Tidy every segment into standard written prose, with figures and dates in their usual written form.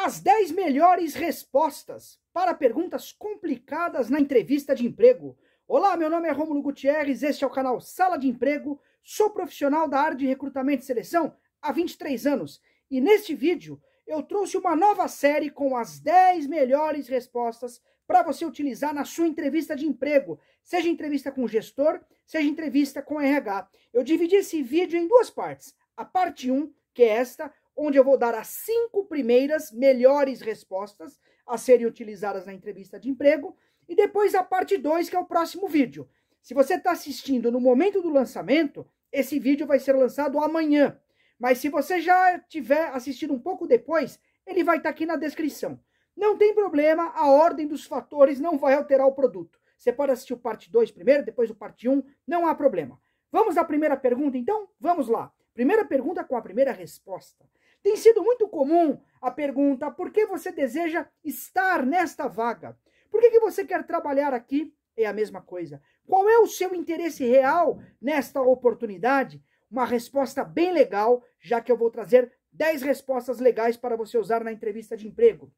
As 10 melhores respostas para perguntas complicadas na entrevista de emprego. Olá, meu nome é Rômulo Gutierrez, este é o canal Sala de Emprego, sou profissional da área de recrutamento e seleção há 23 anos e neste vídeo eu trouxe uma nova série com as 10 melhores respostas para você utilizar na sua entrevista de emprego, seja entrevista com gestor, seja entrevista com RH. Eu dividi esse vídeo em duas partes, a parte 1, que é esta, onde eu vou dar as 5 primeiras melhores respostas a serem utilizadas na entrevista de emprego, e depois a parte 2, que é o próximo vídeo. Se você está assistindo no momento do lançamento, esse vídeo vai ser lançado amanhã, mas se você já tiver assistido um pouco depois, ele vai estar aqui na descrição. Não tem problema, a ordem dos fatores não vai alterar o produto. Você pode assistir o parte 2 primeiro, depois o parte 1, não há problema. Vamos à primeira pergunta, então? Vamos lá. Primeira pergunta com a primeira resposta. Tem sido muito comum a pergunta: por que você deseja estar nesta vaga? Por que você quer trabalhar aqui? É a mesma coisa. Qual é o seu interesse real nesta oportunidade? Uma resposta bem legal, já que eu vou trazer 10 respostas legais para você usar na entrevista de emprego.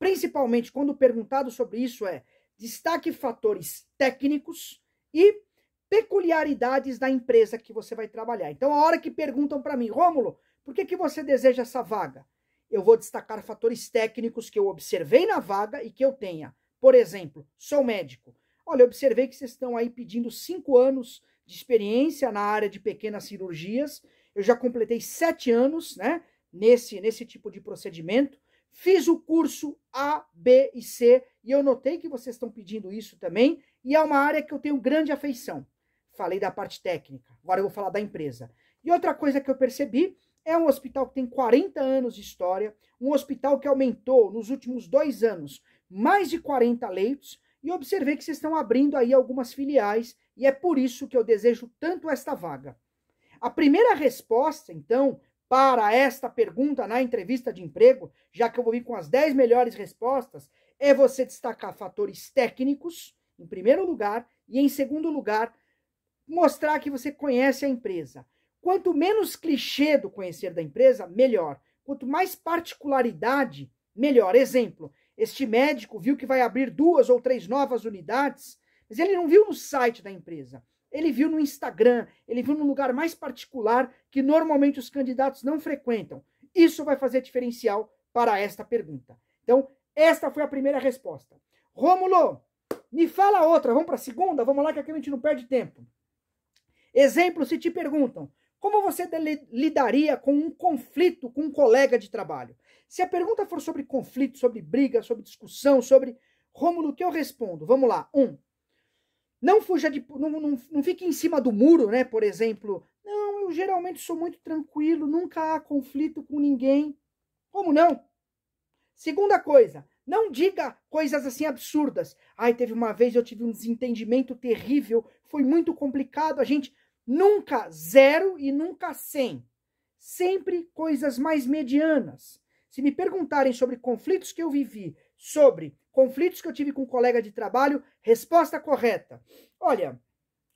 Principalmente quando perguntado sobre isso é: destaque fatores técnicos e peculiaridades da empresa que você vai trabalhar. Então, a hora que perguntam para mim: Rômulo, por que você deseja essa vaga? Eu vou destacar fatores técnicos que eu observei na vaga e que eu tenha. Por exemplo, sou médico. Olha, eu observei que vocês estão aí pedindo 5 anos de experiência na área de pequenas cirurgias. Eu já completei 7 anos, né, nesse tipo de procedimento. Fiz o curso A, B e C e eu notei que vocês estão pedindo isso também. E é uma área que eu tenho grande afeição. Falei da parte técnica, agora eu vou falar da empresa. E outra coisa que eu percebi é um hospital que tem 40 anos de história, um hospital que aumentou nos últimos 2 anos mais de 40 leitos, e observei que vocês estão abrindo aí algumas filiais, e é por isso que eu desejo tanto esta vaga. A primeira resposta, então, para esta pergunta na entrevista de emprego, já que eu vou vir com as 10 melhores respostas, é você destacar fatores técnicos, em primeiro lugar, e em segundo lugar, mostrar que você conhece a empresa. Quanto menos clichê do conhecer da empresa, melhor. Quanto mais particularidade, melhor. Exemplo, este médico viu que vai abrir 2 ou 3 novas unidades, mas ele não viu no site da empresa. Ele viu no Instagram, ele viu num lugar mais particular que normalmente os candidatos não frequentam. Isso vai fazer diferencial para esta pergunta. Então, esta foi a primeira resposta. Rômulo, me fala outra. Vamos para a segunda? Vamos lá que aqui a gente não perde tempo. Exemplo, se te perguntam: como você lidaria com um conflito com um colega de trabalho? Se a pergunta for sobre conflito, sobre briga, sobre discussão, sobre... Rômulo, o que eu respondo? Vamos lá. 1. Não fuja de... Não fique em cima do muro, né? Por exemplo, não, eu geralmente sou muito tranquilo, nunca há conflito com ninguém. Como não? Segunda coisa, não diga coisas assim absurdas. Ai, teve uma vez eu tive um desentendimento terrível, foi muito complicado, a gente... Nunca 0 e nunca 100. Sempre coisas mais medianas. Se me perguntarem sobre conflitos que eu vivi, sobre conflitos que eu tive com um colega de trabalho, resposta correta. Olha,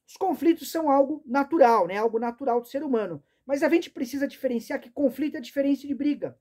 os conflitos são algo natural, né? Algo natural do ser humano. Mas a gente precisa diferenciar que conflito é diferente de briga.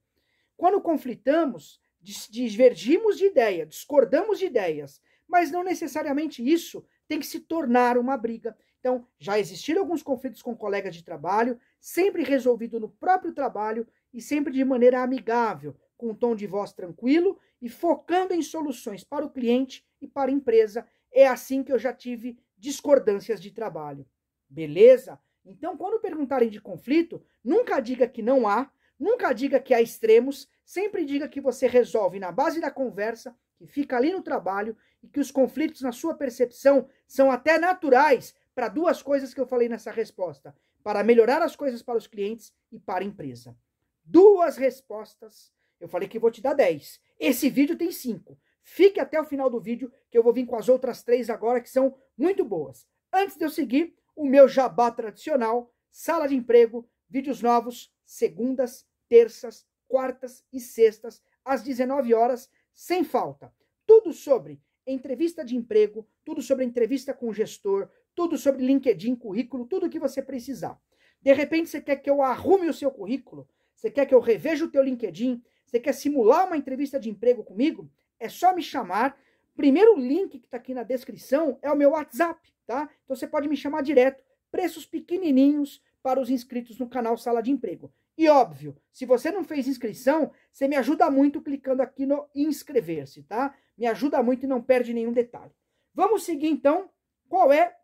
Quando conflitamos, divergimos de ideia, discordamos de ideias. Mas não necessariamente isso tem que se tornar uma briga. Então, já existiram alguns conflitos com colegas de trabalho, sempre resolvido no próprio trabalho e sempre de maneira amigável, com um tom de voz tranquilo e focando em soluções para o cliente e para a empresa. É assim que eu já tive discordâncias de trabalho. Beleza? Então, quando perguntarem de conflito, nunca diga que não há, nunca diga que há extremos, sempre diga que você resolve na base da conversa, que fica ali no trabalho e que os conflitos, na sua percepção, são até naturais, para 2 coisas que eu falei nessa resposta: para melhorar as coisas para os clientes e para a empresa. 2 respostas. Eu falei que vou te dar 10. Esse vídeo tem 5. Fique até o final do vídeo que eu vou vir com as outras 3 agora, que são muito boas. Antes de eu seguir, o meu jabá tradicional: Sala de Emprego, vídeos novos segundas, terças, quartas e sextas às 19 horas, sem falta. Tudo sobre entrevista de emprego, tudo sobre entrevista com o gestor, tudo sobre LinkedIn, currículo, tudo o que você precisar. De repente você quer que eu arrume o seu currículo, você quer que eu reveja o teu LinkedIn, Você quer simular uma entrevista de emprego comigo? É só me chamar. Primeiro link que está aqui na descrição é o meu WhatsApp, tá? Então você pode me chamar direto. Preços pequenininhos para os inscritos no canal Sala de Emprego. E óbvio, se você não fez inscrição, você me ajuda muito clicando aqui no inscrever-se, tá? Me ajuda muito e não perde nenhum detalhe. Vamos seguir então, qual é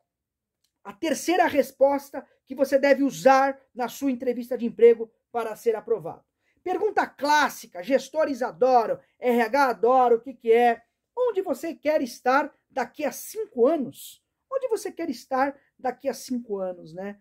a terceira resposta que você deve usar na sua entrevista de emprego para ser aprovado? Pergunta clássica, gestores adoram, RH adora, o que que é? Onde você quer estar daqui a 5 anos? Onde você quer estar daqui a 5 anos, né?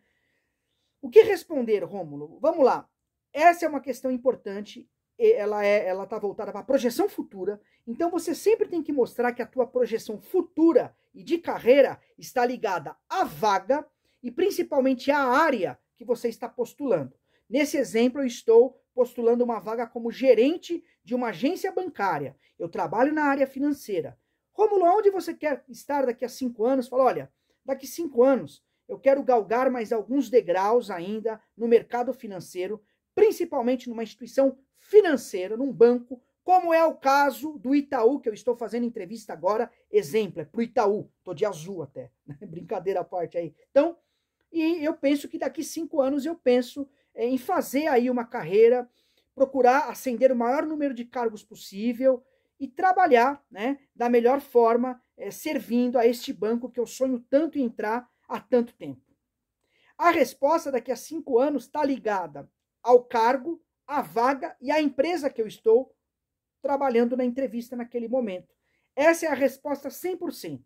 O que responder, Rômulo? Vamos lá. Essa é uma questão importante, ela está voltada para a projeção futura, então você sempre tem que mostrar que a tua projeção futura e de carreira está ligada à vaga e principalmente à área que você está postulando. Nesse exemplo, eu estou postulando uma vaga como gerente de uma agência bancária. Eu trabalho na área financeira. Rômulo, onde você quer estar daqui a 5 anos? Fala, olha, daqui 5 anos... eu quero galgar mais alguns degraus ainda no mercado financeiro, principalmente numa instituição financeira, num banco, como é o caso do Itaú, que eu estou fazendo entrevista agora, exemplo, é para o Itaú, estou de azul até, né? Brincadeira à parte aí. Então, e eu penso que daqui 5 anos eu penso em fazer aí uma carreira, procurar ascender o maior número de cargos possível e trabalhar, né, da melhor forma, servindo a este banco que eu sonho tanto em entrar, há tanto tempo. A resposta daqui a 5 anos está ligada ao cargo, à vaga e à empresa que eu estou trabalhando na entrevista naquele momento. Essa é a resposta 100%.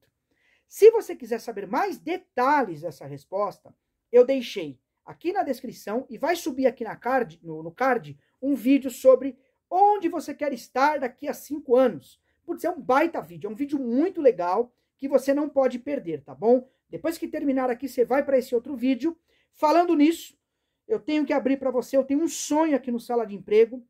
Se você quiser saber mais detalhes dessa resposta, eu deixei aqui na descrição e vai subir aqui na card, no card, um vídeo sobre onde você quer estar daqui a 5 anos. Putz, é um baita vídeo, é um vídeo muito legal que você não pode perder, tá bom? Depois que terminar aqui, você vai para esse outro vídeo. Falando nisso, eu tenho que abrir para você, eu tenho um sonho aqui no Sala de Emprego.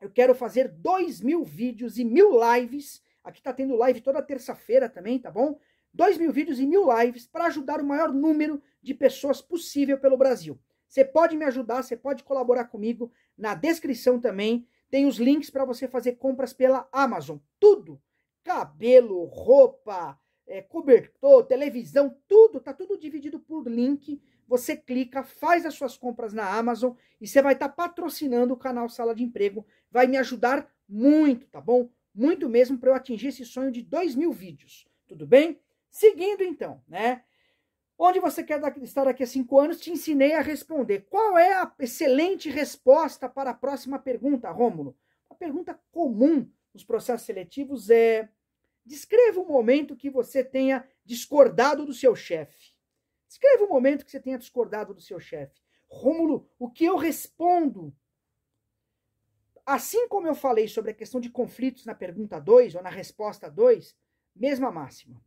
Eu quero fazer 2.000 vídeos e 1.000 lives. Aqui está tendo live toda terça-feira também, tá bom? 2.000 vídeos e 1.000 lives para ajudar o maior número de pessoas possível pelo Brasil. Você pode me ajudar, você pode colaborar comigo. Na descrição também tem os links para você fazer compras pela Amazon. Tudo, cabelo, roupa, cobertor, televisão, tudo, tá tudo dividido por link, você clica, faz as suas compras na Amazon e você vai estar patrocinando o canal Sala de Emprego, vai me ajudar muito, tá bom? Muito mesmo para eu atingir esse sonho de 2.000 vídeos, tudo bem? Seguindo então, né? Onde você quer estar daqui a 5 anos, te ensinei a responder. Qual é a excelente resposta para a próxima pergunta, Rômulo? A pergunta comum nos processos seletivos é: descreva um momento que você tenha discordado do seu chefe. Descreva um momento que você tenha discordado do seu chefe. Rômulo, o que eu respondo? Assim como eu falei sobre a questão de conflitos na pergunta 2, ou na resposta 2, mesma máxima.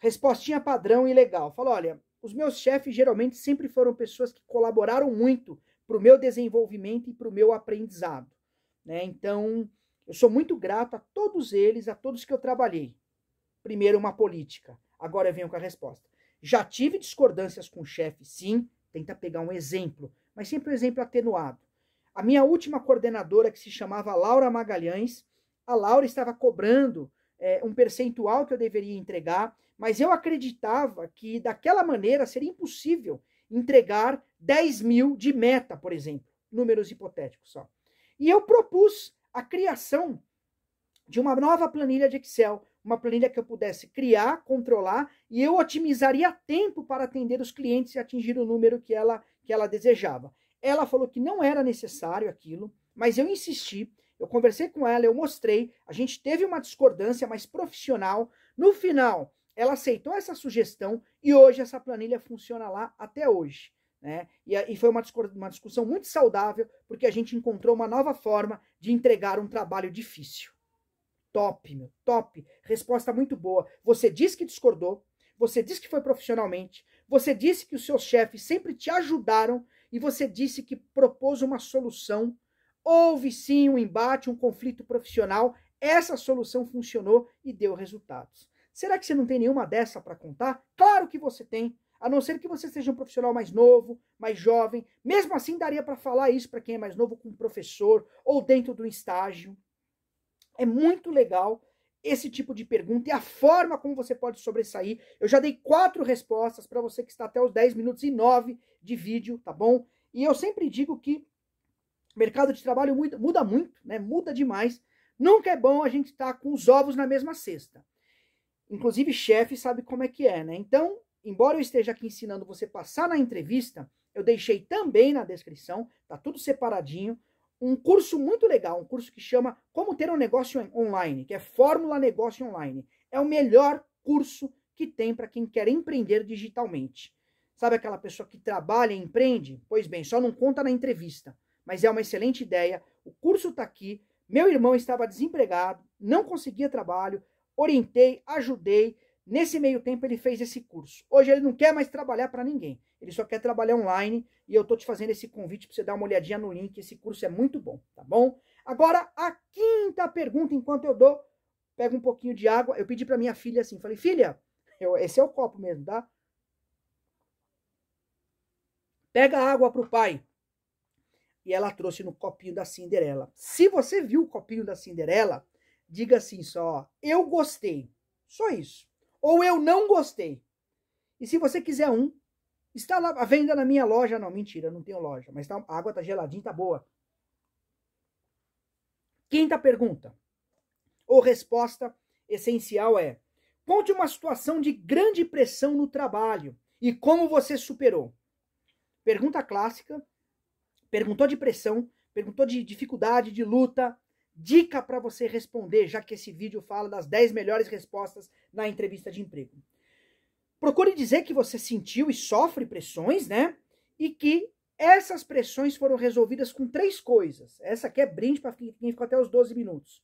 Respostinha padrão e legal. Fala, olha, os meus chefes geralmente sempre foram pessoas que colaboraram muito para o meu desenvolvimento e para o meu aprendizado, né? Então, eu sou muito grato a todos eles, a todos que eu trabalhei. Primeiro, uma política. Agora eu venho com a resposta. Já tive discordâncias com o chefe, sim. Tenta pegar um exemplo, mas sempre um exemplo atenuado. A minha última coordenadora, que se chamava Laura Magalhães, a Laura estava cobrando um percentual que eu deveria entregar, mas eu acreditava que daquela maneira seria impossível entregar 10 mil de meta, por exemplo. Números hipotéticos só. E eu propus a criação de uma nova planilha de Excel, uma planilha que eu pudesse criar, controlar, e eu otimizaria tempo para atender os clientes e atingir o número que ela desejava. Ela falou que não era necessário aquilo, mas eu insisti, eu conversei com ela, eu mostrei, a gente teve uma discordância mais profissional, no final ela aceitou essa sugestão e hoje essa planilha funciona lá até hoje, né? E foi uma discussão muito saudável, porque a gente encontrou uma nova forma de entregar um trabalho difícil. Top, meu, top. Resposta muito boa. Você disse que discordou, você disse que foi profissionalmente, você disse que os seus chefes sempre te ajudaram e você disse que propôs uma solução. Houve sim um embate, um conflito profissional, essa solução funcionou e deu resultados. Será que você não tem nenhuma dessa para contar? Claro que você tem. a não ser que você seja um profissional mais novo, mais jovem. Mesmo assim, daria para falar isso para quem é mais novo com um professor ou dentro do estágio. É muito legal esse tipo de pergunta e a forma como você pode sobressair. Eu já dei 4 respostas para você que está até os 10 minutos e 9 de vídeo, tá bom? E eu sempre digo que o mercado de trabalho muda muito, né? Muda demais. Nunca é bom a gente estar com os ovos na mesma cesta. Inclusive, chefe sabe como é que é, né? Então, embora eu esteja aqui ensinando você passar na entrevista, eu deixei também na descrição, tá tudo separadinho, um curso muito legal, um curso que chama Como Ter um Negócio Online, que é Fórmula Negócio Online. É o melhor curso que tem para quem quer empreender digitalmente. Sabe aquela pessoa que trabalha e empreende? Pois bem, só não conta na entrevista, mas é uma excelente ideia. O curso está aqui. Meu irmão estava desempregado, não conseguia trabalho, orientei, ajudei. Nesse meio tempo ele fez esse curso. Hoje ele não quer mais trabalhar para ninguém, ele só quer trabalhar online e eu estou te fazendo esse convite para você dar uma olhadinha no link, esse curso é muito bom, tá bom? Agora, a quinta pergunta, enquanto eu dou, pego um pouquinho de água, eu pedi para minha filha assim, falei, filha, esse é o copo mesmo, tá? Pega água para o pai. E ela trouxe no copinho da Cinderela. Se você viu o copinho da Cinderela, diga assim só, eu gostei, só isso. Ou eu não gostei. E se você quiser um, está lá à venda na minha loja. Não, mentira, não tenho loja, mas tá, a água tá geladinha, tá boa. Quinta pergunta, ou resposta essencial é, conte uma situação de grande pressão no trabalho e como você superou. Pergunta clássica. Perguntou de pressão, perguntou de dificuldade, de luta. Dica para você responder, já que esse vídeo fala das 10 melhores respostas na entrevista de emprego. Procure dizer que você sentiu e sofre pressões, né? E que essas pressões foram resolvidas com 3 coisas. Essa aqui é brinde para quem ficou até os 12 minutos.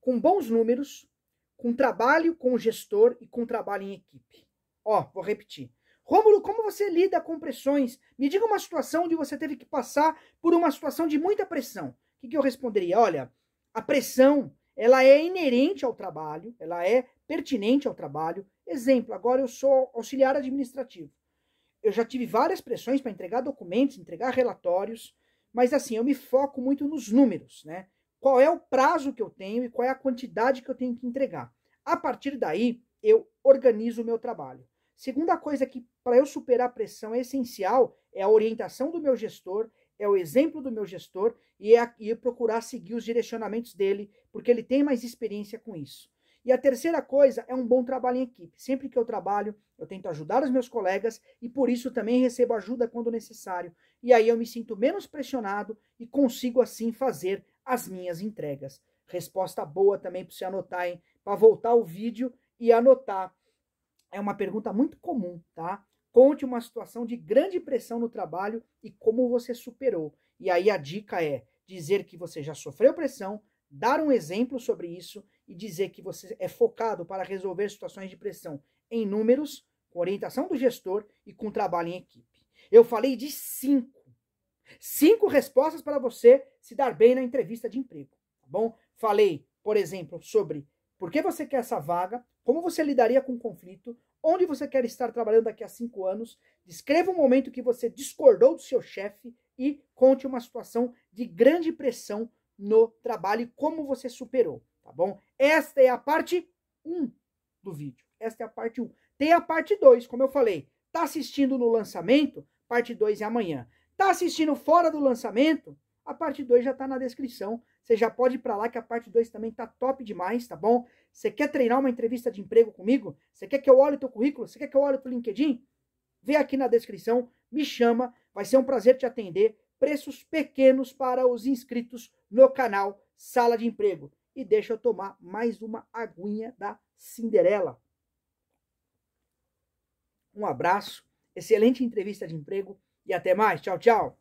Com bons números, com trabalho com o gestor e com trabalho em equipe. Ó, vou repetir. Rômulo, como você lida com pressões? Me diga uma situação onde você teve que passar por uma situação de muita pressão. O que eu responderia? Olha, a pressão, ela é inerente ao trabalho, ela é pertinente ao trabalho. Exemplo, agora eu sou auxiliar administrativo. Eu já tive várias pressões para entregar documentos, entregar relatórios, mas assim, eu me foco muito nos números, né? Qual é o prazo que eu tenho e qual é a quantidade que eu tenho que entregar. A partir daí, eu organizo o meu trabalho. Segunda coisa que para eu superar a pressão é essencial é a orientação do meu gestor, é o exemplo do meu gestor e é procurar seguir os direcionamentos dele, porque ele tem mais experiência com isso. E a terceira coisa é um bom trabalho em equipe. Sempre que eu trabalho, eu tento ajudar os meus colegas e por isso também recebo ajuda quando necessário. E aí eu me sinto menos pressionado e consigo assim fazer as minhas entregas. Resposta boa também para você anotar, hein? Para voltar o vídeo e anotar. É uma pergunta muito comum, tá? Conte uma situação de grande pressão no trabalho e como você superou. E aí a dica é dizer que você já sofreu pressão, dar um exemplo sobre isso e dizer que você é focado para resolver situações de pressão em números, com orientação do gestor e com trabalho em equipe. Eu falei de 5. 5 respostas para você se dar bem na entrevista de emprego, tá bom? Falei, por exemplo, sobre por que você quer essa vaga, como você lidaria com o conflito, onde você quer estar trabalhando daqui a 5 anos, descreva um momento que você discordou do seu chefe e conte uma situação de grande pressão no trabalho e como você superou, tá bom? Esta é a parte 1 do vídeo, esta é a parte 1. Tem a parte 2, como eu falei, tá assistindo no lançamento, parte 2 é amanhã. Tá assistindo fora do lançamento, a parte 2 já está na descrição. Você já pode ir para lá que a parte 2 também está top demais, tá bom? Você quer treinar uma entrevista de emprego comigo? Você quer que eu olhe o teu currículo? Você quer que eu olhe o teu LinkedIn? Vê aqui na descrição, me chama, vai ser um prazer te atender. Preços pequenos para os inscritos no canal Sala de Emprego. E deixa eu tomar mais uma aguinha da Cinderela. Um abraço, excelente entrevista de emprego e até mais. Tchau, tchau.